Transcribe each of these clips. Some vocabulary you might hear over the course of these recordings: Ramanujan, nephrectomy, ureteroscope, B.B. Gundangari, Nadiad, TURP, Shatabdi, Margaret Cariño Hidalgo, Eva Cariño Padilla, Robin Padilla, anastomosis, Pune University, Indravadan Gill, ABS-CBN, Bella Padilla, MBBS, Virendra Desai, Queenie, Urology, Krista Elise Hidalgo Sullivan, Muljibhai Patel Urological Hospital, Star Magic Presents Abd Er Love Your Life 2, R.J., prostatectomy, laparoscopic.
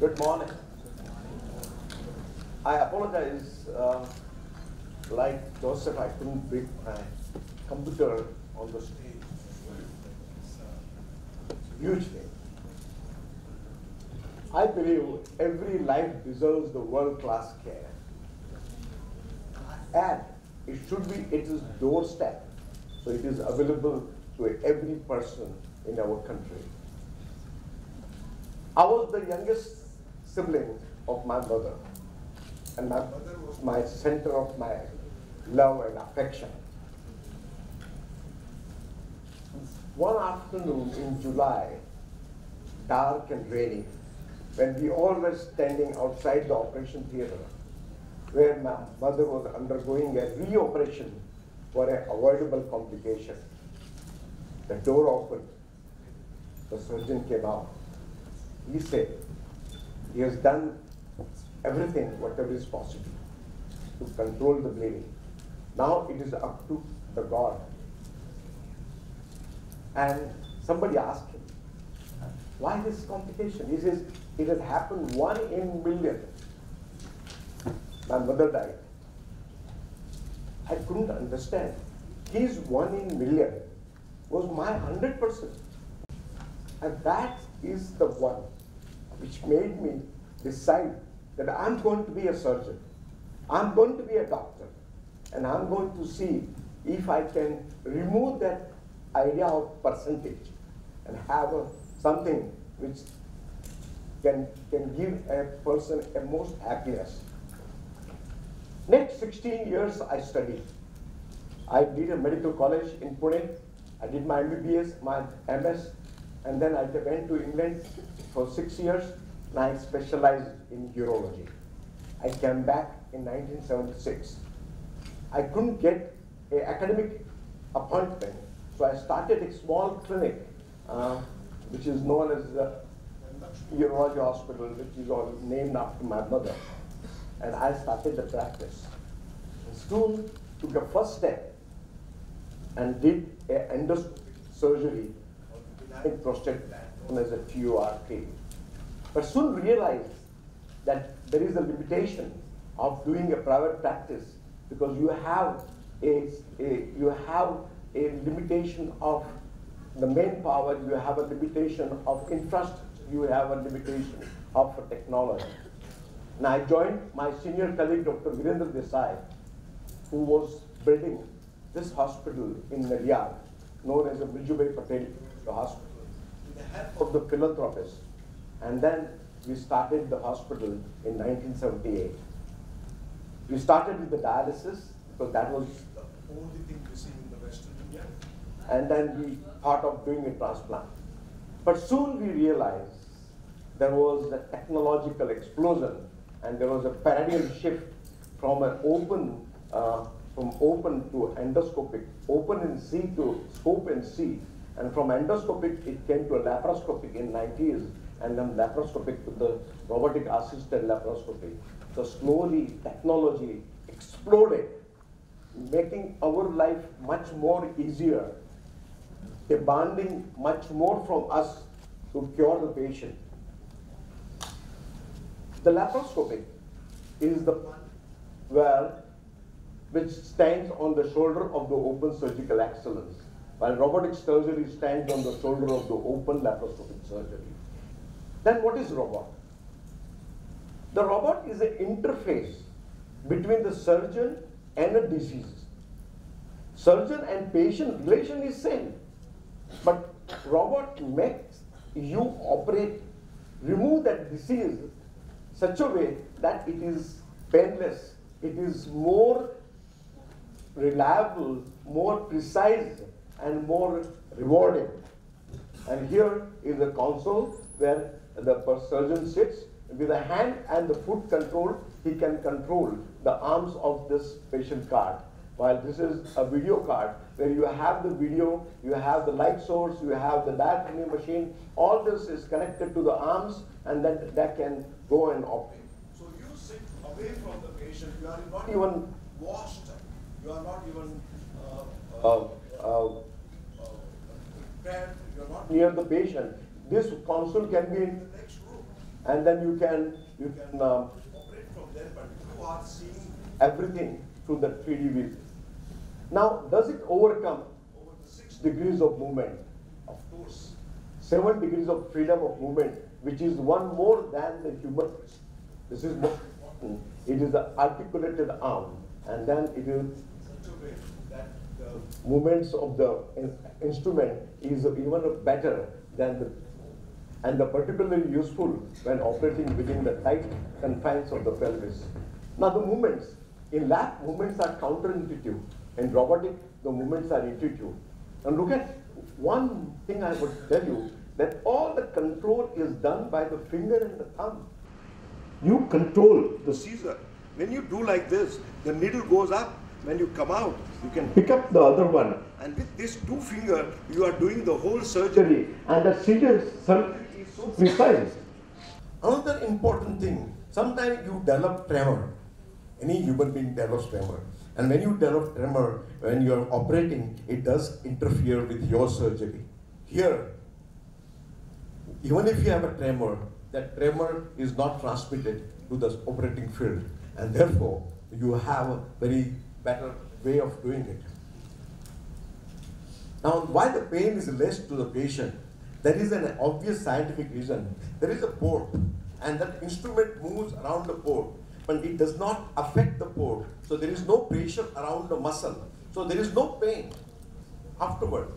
Good morning. I apologize. Like Joseph, I couldn't bring my computer on the stage. Huge thing. I believe every life deserves the world-class care. And it should be at its doorstep, so it is available to every person in our country. I was the youngest sibling of my mother, and my mother was my center of my love and affection. One afternoon in July, dark and rainy, when we all were standing outside the operation theater, where my mother was undergoing a re-operation for an avoidable complication. The door opened. The surgeon came out. He said he has done everything, whatever is possible, to control the bleeding. Now it is up to the God. And somebody asked him, why this complication? He says, it has happened 1 in a million. My mother died. I couldn't understand. His 1 in a million was my 100%. And that is the one which made me decide that I'm going to be a surgeon. I'm going to be a doctor. And I'm going to see if I can remove that idea of percentage and have something which can give a person a most happiness. Next 16 years I studied. I did a medical college in Pune. I did my MBBS, my M.S., and then I went to England for 6 years, and I specialized in urology. I came back in 1976. I couldn't get an academic appointment, so I started a small clinic, which is known as the Urology Hospital, which is all named after my mother. And I started the practice. In school, took a first step and did an endoscopic surgery in prostate, known as a TURP. But soon realized that there is a limitation of doing a private practice because you have a limitation of the manpower, you have a limitation of infrastructure, you have a limitation of technology. And I joined my senior colleague, Dr. Virendra Desai, who was building this hospital in Nadiad, known as the Muljibhai Patel Hospital, with the help of the philanthropist. And then we started the hospital in 1978. We started with the dialysis, because that was the only thing we see in the Western India. And then we thought of doing a transplant. But soon we realized there was a technological explosion, and there was a paradigm shift from an open, to endoscopic, open in C to scope in C, and from endoscopic it came to a laparoscopic in the 90s, and then laparoscopic to the robotic-assisted laparoscopy. So slowly technology exploded, making our life much more easier, demanding much more from us to cure the patient. The laparoscopic is the one which stands on the shoulder of the open surgical excellence, while robotic surgery stands on the shoulder of the open laparoscopic surgery. Then what is robot? The robot is an interface between the surgeon and a disease. Surgeon and patient relation is same, but robot makes you operate, remove that disease such a way that it is painless, it is more reliable, more precise, and more rewarding. And here is a console where the surgeon sits with a hand and the foot control. He can control the arms of this patient card. While this is a video card where you have the video, you have the light source, you have the diaphragm machine. All this is connected to the arms, and that can go and operate. So you sit away from the patient. You are not even washed. You are not even prepared. You are not near the patient. This console can be in the next room. and then you can operate from there, but you are seeing everything through that 3D wheel. Now, does it overcome over the 6 degrees of movement? Of course. 7 degrees of freedom of movement, which is one more than the human. This is more important. It is the articulated arm, and then it is such a way that the movements of the instrument is even better than the, and the particularly useful when operating within the tight confines of the pelvis. Now the movements, in lab movements are counterintuitive, in robotic the movements are intuitive. And look at one thing I would tell you, that all the control is done by the finger and the thumb. You control the scissor. When you do like this, the needle goes up. When you come out, you can pick up the other one. And with these two fingers, you are doing the whole surgery. And the surgery is so precise. Another important thing, sometimes you develop tremor. Any human being develops tremor. And when you develop tremor, when you are operating, it does interfere with your surgery. Here, even if you have a tremor, that tremor is not transmitted to the operating field, and therefore you have a very better way of doing it. Now, why the pain is less to the patient? There is an obvious scientific reason. There is a port, and that instrument moves around the port, but it does not affect the port, so there is no pressure around the muscle, so there is no pain afterward.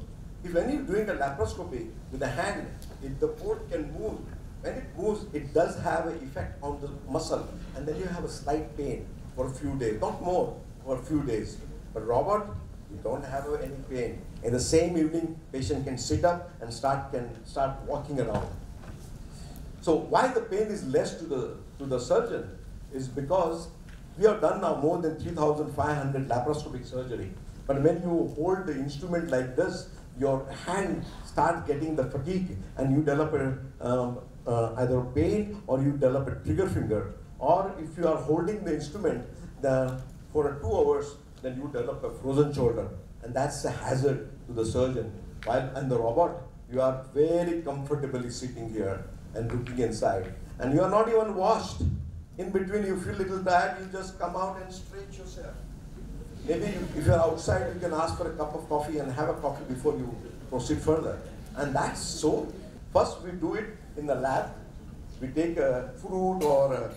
If when you're doing a laparoscopy with a hand, if the port can move, when it moves, it does have an effect on the muscle, and then you have a slight pain for a few days, not more, for a few days. But robot, you don't have any pain. In the same evening, patient can sit up and can start walking around. So why the pain is less to the surgeon is because we have done now more than 3,500 laparoscopic surgery. But when you hold the instrument like this, your hand starts getting the fatigue, and you develop a either pain, or you develop a trigger finger, or if you are holding the instrument for 2 hours, then you develop a frozen shoulder, and that's a hazard to the surgeon. While in the robot, you are very comfortably sitting here and looking inside, and you are not even washed. In between, you feel a little tired, you just come out and stretch yourself. Maybe if you are outside, you can ask for a cup of coffee and have a coffee before you proceed further. And that's so. First, we do it in the lab. We take a fruit or a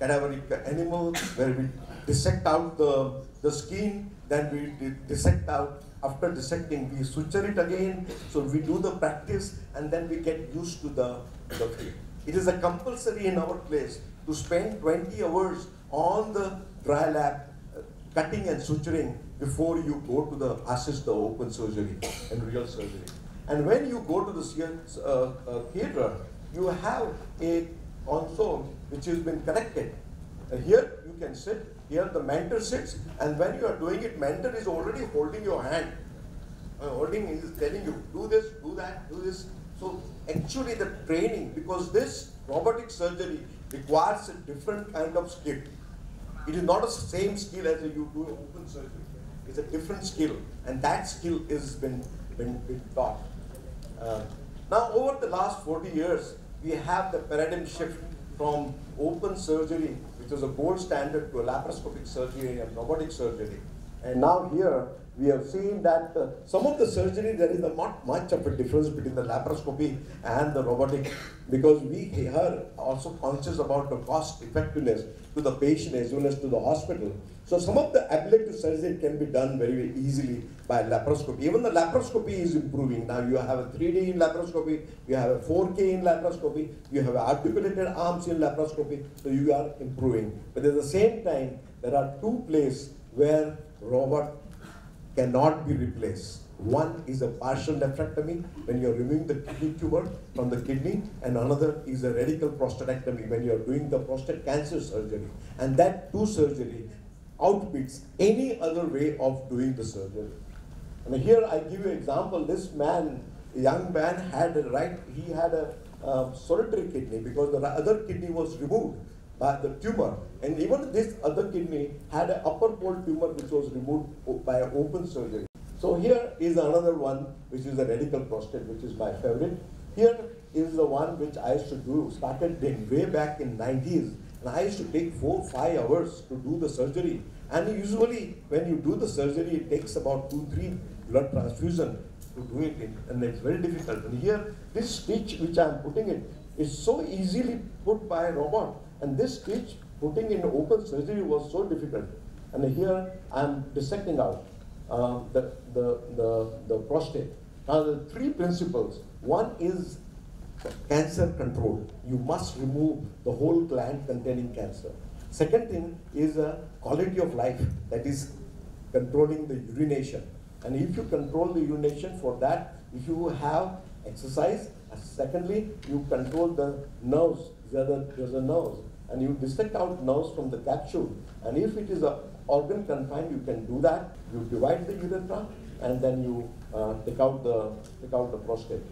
cadaveric animal where we dissect out the skin, then we dissect out, after dissecting we suture it again, so we do the practice and then we get used to the field. It is a compulsory in our place to spend 20 hours on the dry lab cutting and suturing before you go to assist the open surgery and real surgery. And when you go to the theater, you have a console which has been connected. Here you can sit, here the mentor sits, and when you are doing it, mentor is already holding your hand. He is telling you, do this, do that, do this. So actually the training, because this robotic surgery requires a different kind of skill. It is not the same skill as you do open surgery. It's a different skill, and that skill has been taught. Now, over the last 40 years, we have the paradigm shift from open surgery, which was a gold standard, to a laparoscopic surgery and robotic surgery. And now here, we have seen that some of the surgery, there is not much of a difference between the laparoscopy and the robotic, because we are also conscious about the cost effectiveness to the patient as well as to the hospital. So some of the ablative surgery can be done very easily by laparoscopy. Even the laparoscopy is improving. Now you have a 3D in laparoscopy, you have a 4K in laparoscopy, you have articulated arms in laparoscopy, so you are improving. But at the same time, there are two places where robot cannot be replaced. One is a partial nephrectomy, when you are removing the kidney tumor from the kidney, and another is a radical prostatectomy, when you are doing the prostate cancer surgery. And that two surgery outbeats any other way of doing the surgery. And here I give you an example. This man, a young man, had a solitary kidney because the other kidney was removed by the tumor, and even this other kidney had an upper pole tumor which was removed by open surgery. So here is another one, which is a radical prostate, which is my favorite. Here is the one which I used to do, started doing way back in the 90s. And I used to take 4-5 hours to do the surgery. And usually, when you do the surgery, it takes about 2-3 blood transfusion to do it, and it's very difficult. And here, this stitch which I'm putting in is so easily put by a robot. And this stitch, putting in open surgery, was so difficult. And here, I'm dissecting out the prostate. Now, the 3 principles. One is cancer control. You must remove the whole gland containing cancer. Second thing is a quality of life, that is controlling the urination. And if you control the urination, for that, if you have exercise, secondly, you control the nerves, the nerves, and you dissect out nerves from the capsule. And if it is an organ confined, you can do that. You divide the urethra, and then you take out the prostate.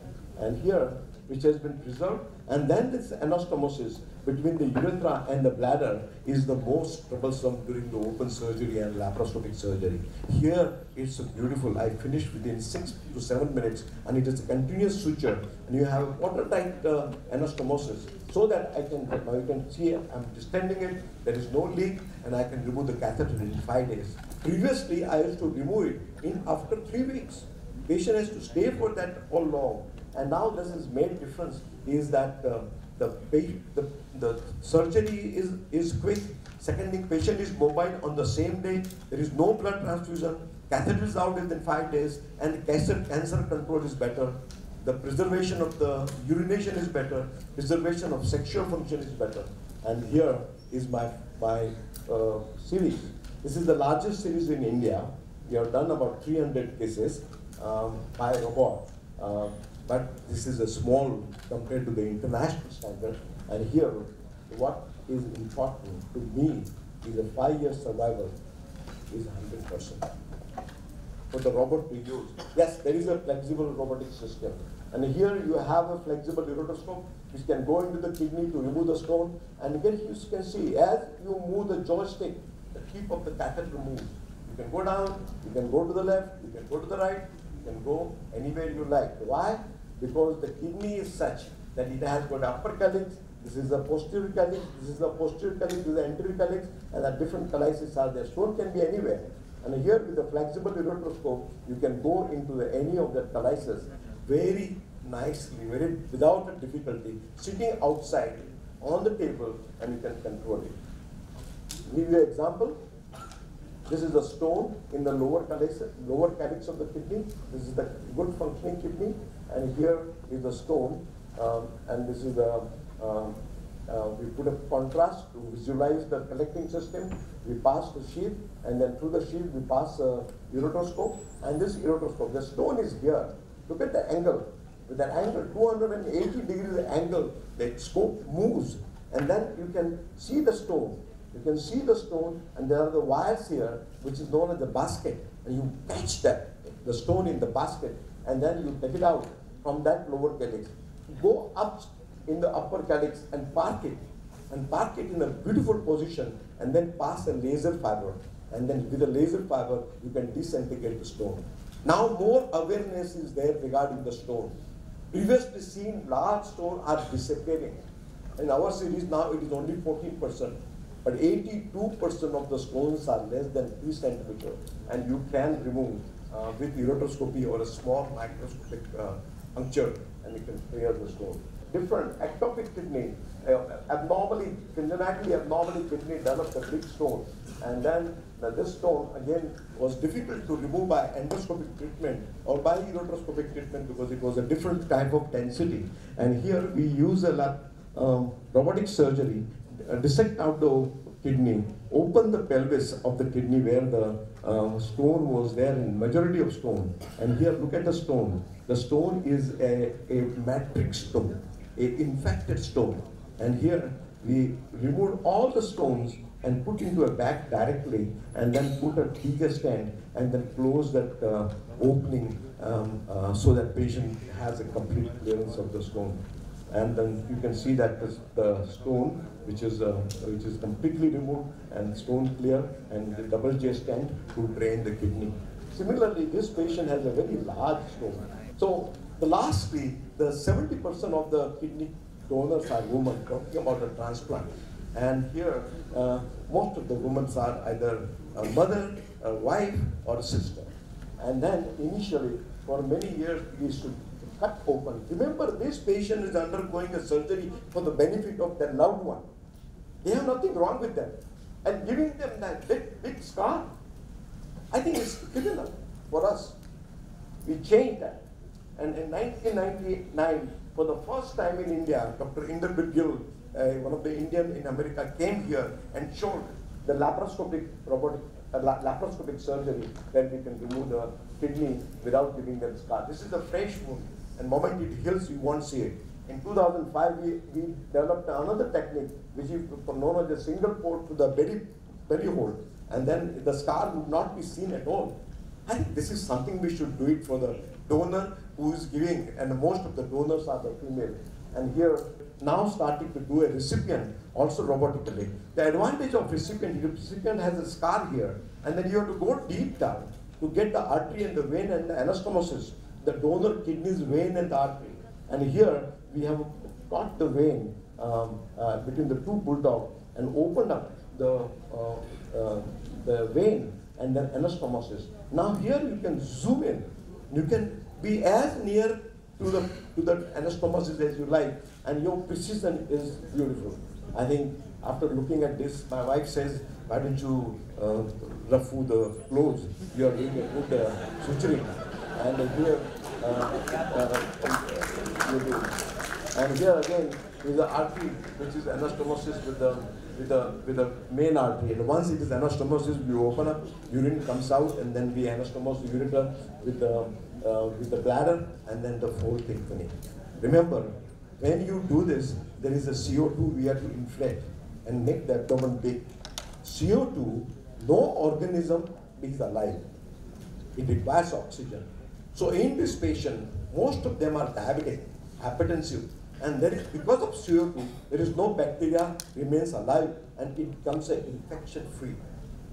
And here, which has been preserved, and then this anastomosis between the urethra and the bladder is the most troublesome during the open surgery and laparoscopic surgery. Here, it's beautiful. I finished within 6 to 7 minutes, and it is a continuous suture, and you have watertight anastomosis, so that I can, now you can see I'm distending it, there is no leak, and I can remove the catheter in 5 days. Previously, I used to remove it in after 3 weeks. Patient has to stay for that all long. And now this is main difference is that the surgery is quick. Second thing, patient is mobile on the same day. There is no blood transfusion. Catheter is out within 5 days, and cancer control is better. The preservation of the urination is better. Preservation of sexual function is better. And here is my series. This is the largest series in India. We have done about 300 cases by robot. But this is a small compared to the international standard. And here, what is important to me is a 5-year survival is 100%. For the robot to use, yes, there is a flexible robotic system. And here you have a flexible ureteroscope which can go into the kidney to remove the stone. And here you can see, as you move the joystick, the tip of the catheter moves. You can go down, you can go to the left, you can go to the right, you can go anywhere you like. Why? Because the kidney is such that it has got upper calyx, this is the posterior calyx, this is the posterior calyx, this is the anterior calyx, and the different calyces are there. Stone can be anywhere. And here with the flexible ureteroscope, you can go into any of the calyces very nicely, without a difficulty, sitting outside on the table, and you can control it. Give you an example. This is the stone in the lower calyx of the kidney. This is the good functioning kidney. And here is the stone. And this is the, we put a contrast to visualize the collecting system. We pass the sheath, and then through the sheath, we pass a ureteroscope. And this ureteroscope, the stone is here. Look at the angle. With that angle, 280 degrees angle, the scope moves. And then you can see the stone. You can see the stone, and there are the wires here, which is known as the basket. And you catch that, the stone in the basket, and then you take it out from that lower calyx. Go up in the upper calyx and park it in a beautiful position, and then pass a laser fiber. And then with a laser fiber, you can disintegrate the stone. Now more awareness is there regarding the stone. Previously seen large stones are disappearing. In our series now, it is only 14%. But 82% of the stones are less than 3 centimeters, and you can remove with ureteroscopy or a small microscopic puncture, and you can clear the stone. Different ectopic kidney, congenitally abnormally kidney develops a big stone, and then this stone again was difficult to remove by endoscopic treatment or by ureteroscopic treatment because it was a different type of density. And here we use a robotic surgery. Dissect out the kidney, open the pelvis of the kidney where the stone was there in majority of stone. And here, look at the stone. The stone is a matrix stone, an infected stone. And here, we removed all the stones and put into a bag directly, and then put a trigger stand, and then close that opening so that patient has a complete clearance of the stone. And then you can see that the stone, which is completely removed, and stone clear, and the double J stent to drain the kidney. Similarly, this patient has a very large stone. So, lastly, the 70% of the kidney donors are women, talking about a transplant. And here, most of the women are either a mother, a wife, or a sister. And then initially, for many years, we used to cut open. Remember, this patient is undergoing a surgery for the benefit of their loved one. They have nothing wrong with them. And giving them that big scar, I think it's criminal for us. We changed that. And in 1999, for the first time in India, Dr. Indravadan Gill, one of the Indian in America, came here and showed the laparoscopic robotic laparoscopic surgery that we can remove the kidney without giving them scar. This is a fresh wound, and the moment it heals, you won't see it. In 2005, we developed another technique, which is known as a single port to the belly hole, and then the scar would not be seen at all. I think this is something we should do it for the donor who is giving, and most of the donors are the female. And here, now starting to do a recipient, also robotically. The advantage of recipient has a scar here, and then you have to go deep down to get the artery and the vein and the anastomosis, the donor kidney's vein and the artery. And here, we have got the vein between the two bulldogs and opened up the vein and then anastomosis. Now here you can zoom in. You can be as near to the anastomosis as you like, and your precision is beautiful. I think after looking at this, my wife says, why don't you ruffle the clothes? You are doing a good suturing. And here, and here again is the artery, which is anastomosis with the main artery. And once it is anastomosis, we open up, urine comes out, and then we anastomose the ureter with the bladder, and then the fourth symphony. Remember, when you do this, there is a CO2 we have to inflate and make the abdomen big. CO2, no organism is alive. It requires oxygen. So in this patient, most of them are diabetic, hypertensive, and there is, because of CO2, there is no bacteria remains alive, and it becomes an infection-free.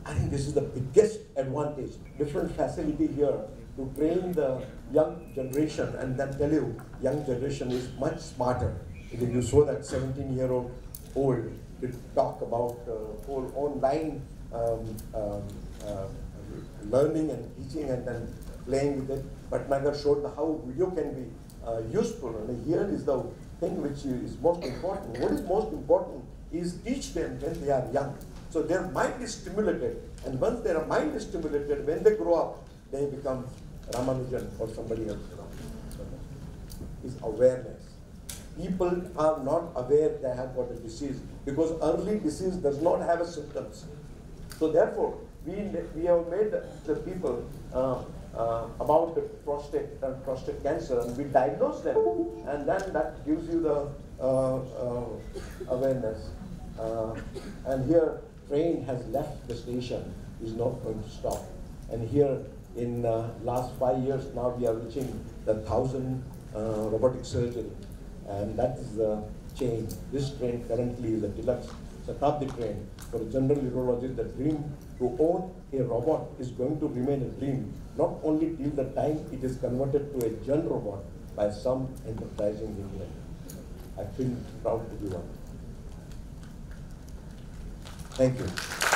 I think this is the biggest advantage. Different facility here to train the young generation, and then tell you, young generation is much smarter. Because you saw that 17-year-old did talk about whole online learning and teaching and then playing with it. But Nagar showed how video can be useful. And here is the thing which is most important. What is most important is teach them when they are young. So their mind is stimulated. And once their mind is stimulated, when they grow up, they become Ramanujan or somebody else. It's awareness. People are not aware they have got a disease because early disease does not have a symptoms. So therefore, we have made the people about the prostate cancer, and we diagnose them, and then that gives you the awareness. And here, train has left the station, is not going to stop. And here, in the last 5 years, now we are reaching the 1,000 robotic surgery, and that is the change. This train currently is a deluxe Shatabdi train. For a general urologist, the dream to own a robot is going to remain a dream, not only till the time it is converted to a gen robot by some enterprising Indian. I feel proud to be one. Thank you.